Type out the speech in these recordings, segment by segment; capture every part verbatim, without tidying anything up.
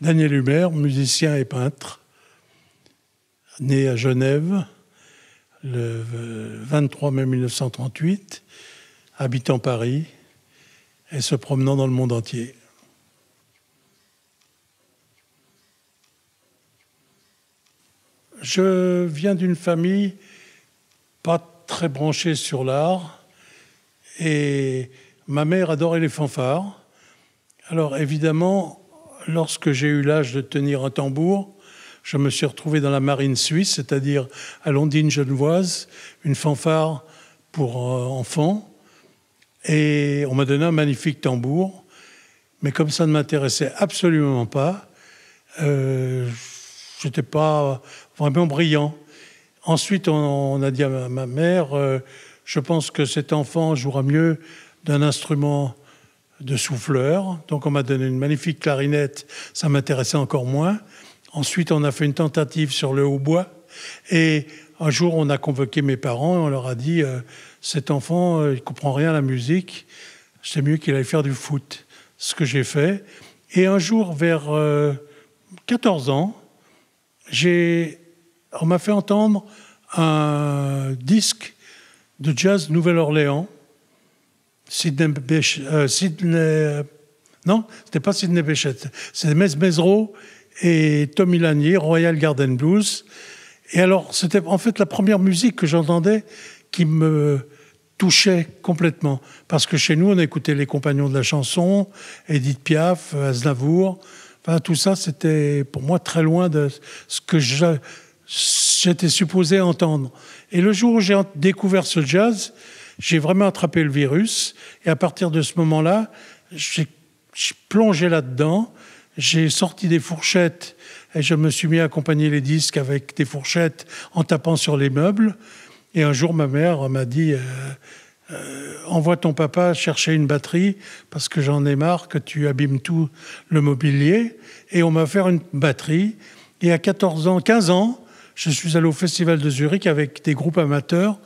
Daniel Humair, musicien et peintre, né à Genève le vingt-trois mai mille neuf cent trente-huit, habitant Paris et se promenant dans le monde entier. Je viens d'une famille pas très branchée sur l'art et ma mère adorait les fanfares. Alors évidemment, lorsque j'ai eu l'âge de tenir un tambour, je me suis retrouvé dans la marine suisse, c'est-à-dire à Londine Genevoise, une fanfare pour enfants. Et on m'a donné un magnifique tambour. Mais comme ça ne m'intéressait absolument pas, euh, je n'étais pas vraiment brillant. Ensuite, on, on a dit à ma mère, euh, je pense que cet enfant jouera mieux d'un instrument de souffleur. Donc on m'a donné une magnifique clarinette, ça m'intéressait encore moins. Ensuite, on a fait une tentative sur le hautbois. Et un jour, on a convoqué mes parents et on leur a dit euh, « Cet enfant, euh, il ne comprend rien à la musique, c'est mieux qu'il aille faire du foot. » Ce que j'ai fait. Et un jour, vers euh, quatorze ans, j'ai... on m'a fait entendre un disque de jazz Nouvelle-Orléans. Sidney Bechet... Euh, Sidney... Non, ce n'était pas Sidney Bechet. C'était Mezzrow et Tommy Lanier, Royal Garden Blues. Et alors, c'était en fait la première musique que j'entendais qui me touchait complètement. Parce que chez nous, on écoutait Les Compagnons de la Chanson, Edith Piaf, Aznavour. Enfin, tout ça, c'était pour moi très loin de ce que j'étais supposé entendre. Et le jour où j'ai découvert ce jazz, j'ai vraiment attrapé le virus. Et à partir de ce moment-là, j'ai plongé là-dedans. J'ai sorti des fourchettes et je me suis mis à accompagner les disques avec des fourchettes en tapant sur les meubles. Et un jour, ma mère m'a dit euh, euh, « Envoie ton papa chercher une batterie parce que j'en ai marre que tu abîmes tout le mobilier. » Et on m'a offert une batterie. Et à quatorze ans, quinze ans, je suis allé au Festival de Zurich avec des groupes amateurs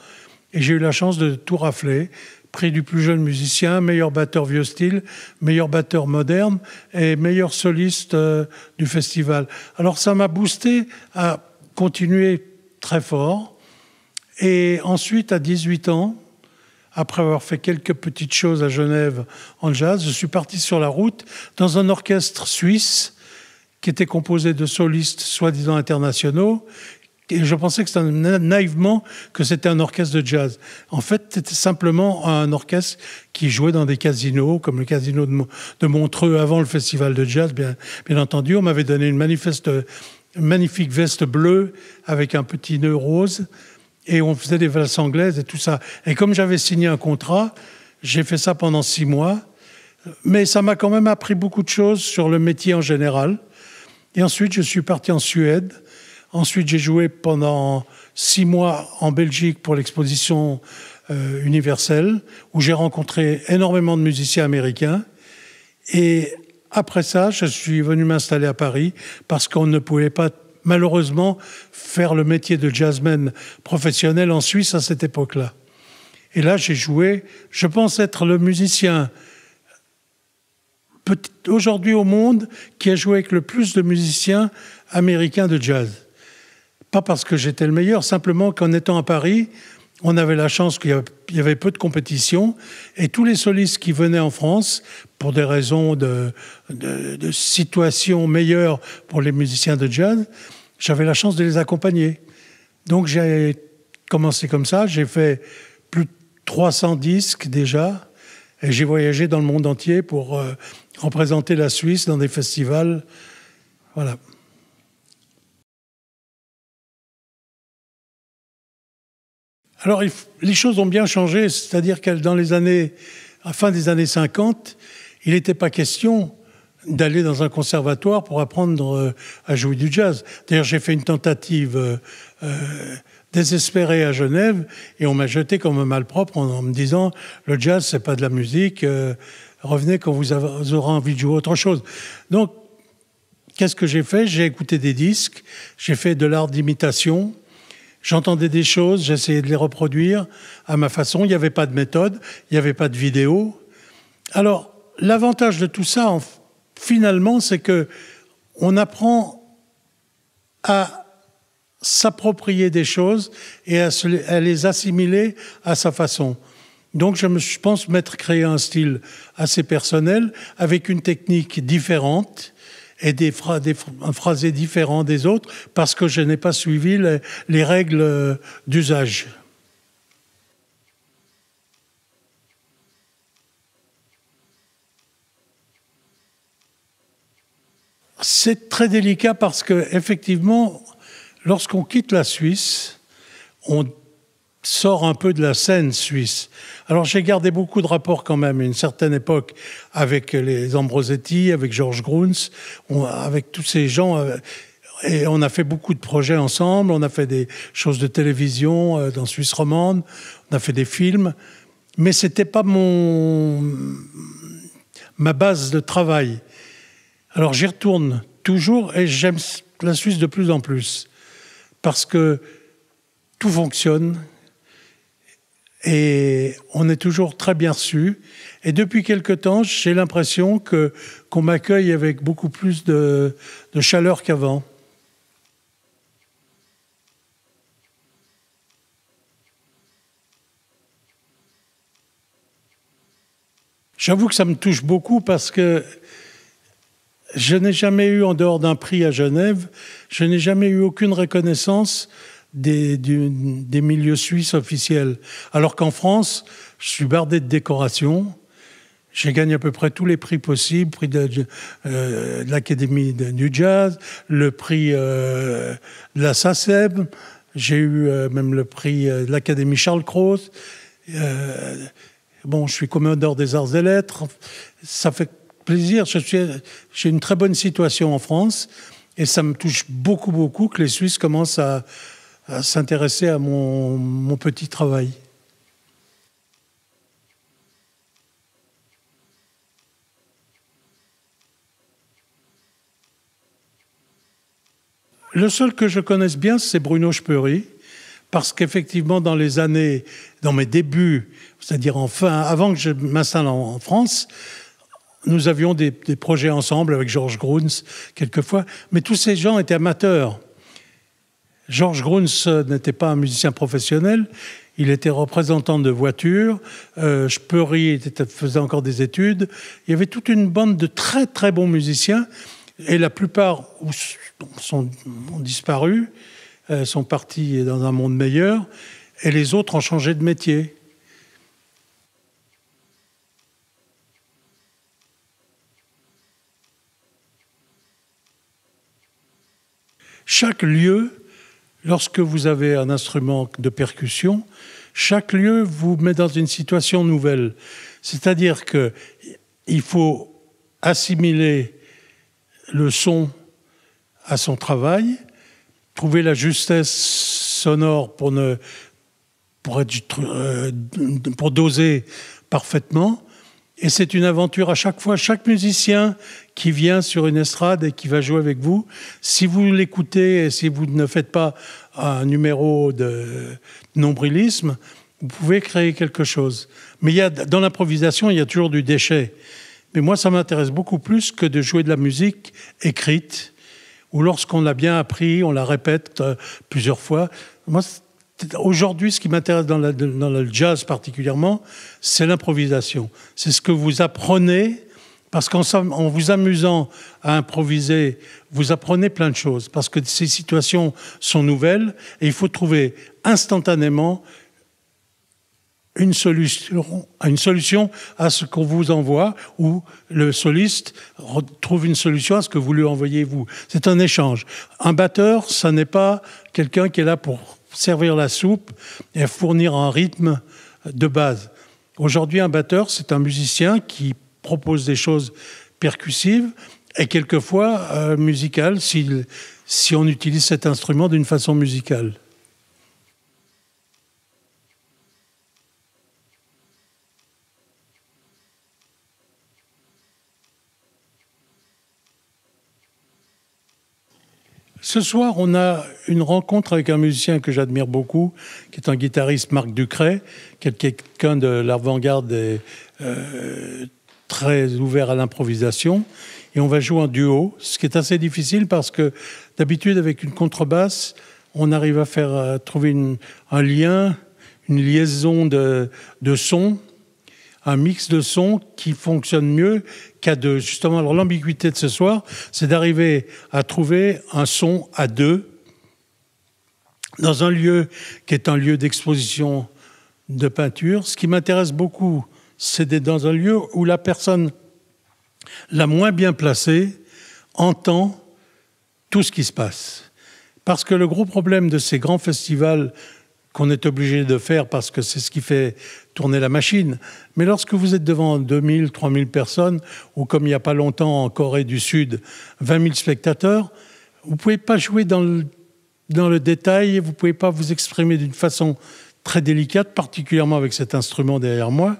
et j'ai eu la chance de tout rafler. Prix du plus jeune musicien, meilleur batteur vieux style, meilleur batteur moderne et meilleur soliste euh, du festival. Alors ça m'a boosté à continuer très fort. Et ensuite, à dix-huit ans, après avoir fait quelques petites choses à Genève en jazz, je suis parti sur la route dans un orchestre suisse qui était composé de solistes soi-disant internationaux. Et je pensais que c'était naïvement que c'était un orchestre de jazz. En fait, c'était simplement un orchestre qui jouait dans des casinos, comme le casino de Montreux avant le festival de jazz, bien, bien entendu. On m'avait donné une, une magnifique veste bleue avec un petit nœud rose, et on faisait des valses anglaises et tout ça. Et comme j'avais signé un contrat, j'ai fait ça pendant six mois. Mais ça m'a quand même appris beaucoup de choses sur le métier en général. Et ensuite, je suis parti en Suède. Ensuite, j'ai joué pendant six mois en Belgique pour l'exposition euh, universelle, où j'ai rencontré énormément de musiciens américains. Et après ça, je suis venu m'installer à Paris parce qu'on ne pouvait pas, malheureusement, faire le métier de jazzman professionnel en Suisse à cette époque-là. Et là, j'ai joué, je pense être le musicien aujourd'hui au monde qui a joué avec le plus de musiciens américains de jazz. Pas parce que j'étais le meilleur, simplement qu'en étant à Paris, on avait la chance qu'il y avait peu de compétition et tous les solistes qui venaient en France, pour des raisons de, de, de situation meilleure pour les musiciens de jazz, j'avais la chance de les accompagner. Donc j'ai commencé comme ça, j'ai fait plus de trois cents disques déjà et j'ai voyagé dans le monde entier pour euh, représenter la Suisse dans des festivals. Voilà. Alors, les choses ont bien changé, c'est-à-dire qu'à la fin des années cinquante, il n'était pas question d'aller dans un conservatoire pour apprendre à jouer du jazz. D'ailleurs, j'ai fait une tentative euh, euh, désespérée à Genève et on m'a jeté comme un malpropre en, en me disant « Le jazz, c'est pas de la musique, euh, revenez quand vous, avez, vous aurez envie de jouer autre chose ». Donc, qu'est-ce que j'ai fait? J'ai écouté des disques, j'ai fait de l'art d'imitation, j'entendais des choses, j'essayais de les reproduire à ma façon. Il n'y avait pas de méthode, il n'y avait pas de vidéo. Alors, l'avantage de tout ça, en, finalement, c'est que on apprend à s'approprier des choses et à, se, à les assimiler à sa façon. Donc, je, me, je pense m'être créé un style assez personnel, avec une technique différente et des, phra, des un phrasé différent des autres, parce que je n'ai pas suivi les, les règles d'usage. C'est très délicat parce que, effectivement, lorsqu'on quitte la Suisse, on sort un peu de la scène suisse. Alors j'ai gardé beaucoup de rapports quand même, à une certaine époque, avec les Ambrosetti, avec Georges Grunz, on, avec tous ces gens. Et on a fait beaucoup de projets ensemble, on a fait des choses de télévision euh, dans Suisse romande, on a fait des films, mais ce n'était pas mon, ma base de travail. Alors j'y retourne toujours et j'aime la Suisse de plus en plus, parce que tout fonctionne et on est toujours très bien reçu. Et depuis quelque temps, j'ai l'impression que qu'on m'accueille avec beaucoup plus de, de chaleur qu'avant. J'avoue que ça me touche beaucoup parce que je n'ai jamais eu, en dehors d'un prix à Genève, je n'ai jamais eu aucune reconnaissance des, du, des milieux suisses officiels. Alors qu'en France, je suis bardé de décorations. J'ai gagné à peu près tous les prix possibles, prix de, euh, de l'Académie du Jazz, le prix euh, de la SACEM, j'ai eu euh, même le prix euh, de l'Académie Charles Cros. Euh, bon, je suis commandeur des Arts et Lettres. Ça fait plaisir. J'ai une très bonne situation en France et ça me touche beaucoup, beaucoup que les Suisses commencent à, à s'intéresser à mon, mon petit travail. Le seul que je connaisse bien, c'est Bruno Chepuri, parce qu'effectivement, dans les années, dans mes débuts, c'est-à-dire enfin, avant que je m'installe en, en France, nous avions des, des projets ensemble avec Georges Grunz, quelquefois, mais tous ces gens étaient amateurs. Georges Grunz n'était pas un musicien professionnel, il était représentant de voitures, euh, Spurry était, faisait encore des études, il y avait toute une bande de très très bons musiciens, et la plupart sont, ont disparu, euh, sont partis dans un monde meilleur, et les autres ont changé de métier. Chaque lieu, lorsque vous avez un instrument de percussion, chaque lieu vous met dans une situation nouvelle. C'est-à-dire qu'il faut assimiler le son à son travail, trouver la justesse sonore pour, ne, pour, être, euh, pour doser parfaitement. Et c'est une aventure à chaque fois. Chaque musicien qui vient sur une estrade et qui va jouer avec vous, si vous l'écoutez et si vous ne faites pas un numéro de nombrilisme, vous pouvez créer quelque chose. Mais il y a, dans l'improvisation, il y a toujours du déchet. Mais moi, ça m'intéresse beaucoup plus que de jouer de la musique écrite, ou lorsqu'on l'a bien appris, on la répète plusieurs fois. Moi, aujourd'hui, ce qui m'intéresse dans, dans le jazz particulièrement, c'est l'improvisation. C'est ce que vous apprenez, parce qu'en en vous amusant à improviser, vous apprenez plein de choses, parce que ces situations sont nouvelles, et il faut trouver instantanément une solution, une solution à ce qu'on vous envoie, ou le soliste trouve une solution à ce que vous lui envoyez, vous. C'est un échange. Un batteur, ça n'est pas quelqu'un qui est là pour servir la soupe et fournir un rythme de base. Aujourd'hui, un batteur, c'est un musicien qui propose des choses percussives et quelquefois euh, musicales, si, si on utilise cet instrument d'une façon musicale. Ce soir, on a une rencontre avec un musicien que j'admire beaucoup, qui est un guitariste, Marc Ducret, quelqu'un de l'avant-garde et euh, très ouvert à l'improvisation. Et on va jouer en duo, ce qui est assez difficile parce que d'habitude, avec une contrebasse, on arrive à faire à trouver une, un lien, une liaison de, de sons, un mix de sons qui fonctionne mieux qu'à deux. Justement, alors l'ambiguïté de ce soir, c'est d'arriver à trouver un son à deux dans un lieu qui est un lieu d'exposition de peinture. Ce qui m'intéresse beaucoup, c'est d'être dans un lieu où la personne la moins bien placée entend tout ce qui se passe. Parce que le gros problème de ces grands festivals qu'on est obligé de faire parce que c'est ce qui fait tourner la machine. Mais lorsque vous êtes devant deux mille, trois mille personnes, ou comme il n'y a pas longtemps en Corée du Sud, vingt mille spectateurs, vous ne pouvez pas jouer dans le, dans le détail, vous ne pouvez pas vous exprimer d'une façon très délicate, particulièrement avec cet instrument derrière moi.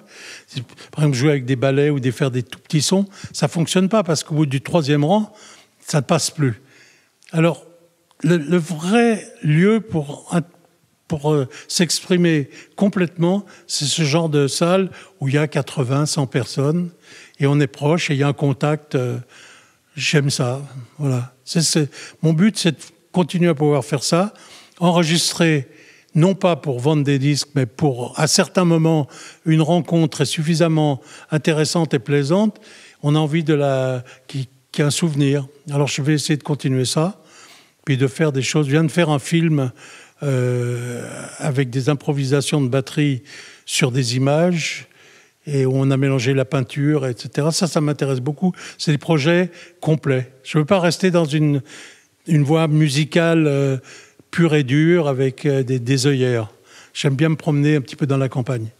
Par exemple, jouer avec des ballets ou des, faire des tout petits sons, ça ne fonctionne pas parce qu'au bout du troisième rang, ça ne passe plus. Alors, le, le vrai lieu pour un pour euh, s'exprimer complètement, c'est ce genre de salle où il y a quatre-vingts, cent personnes, et on est proche, et il y a un contact, euh, j'aime ça, voilà. C'est, c'est, mon but, c'est de continuer à pouvoir faire ça, enregistrer, non pas pour vendre des disques, mais pour, à certains moments, une rencontre est suffisamment intéressante et plaisante, on a envie de la, qu'il y ait un souvenir. Alors je vais essayer de continuer ça, puis de faire des choses. Je viens de faire un film Euh, avec des improvisations de batterie sur des images et où on a mélangé la peinture, et cetera. Ça, ça m'intéresse beaucoup. C'est des projets complets. Je ne veux pas rester dans une, une voie musicale euh, pure et dure avec euh, des, des œillères. J'aime bien me promener un petit peu dans la campagne.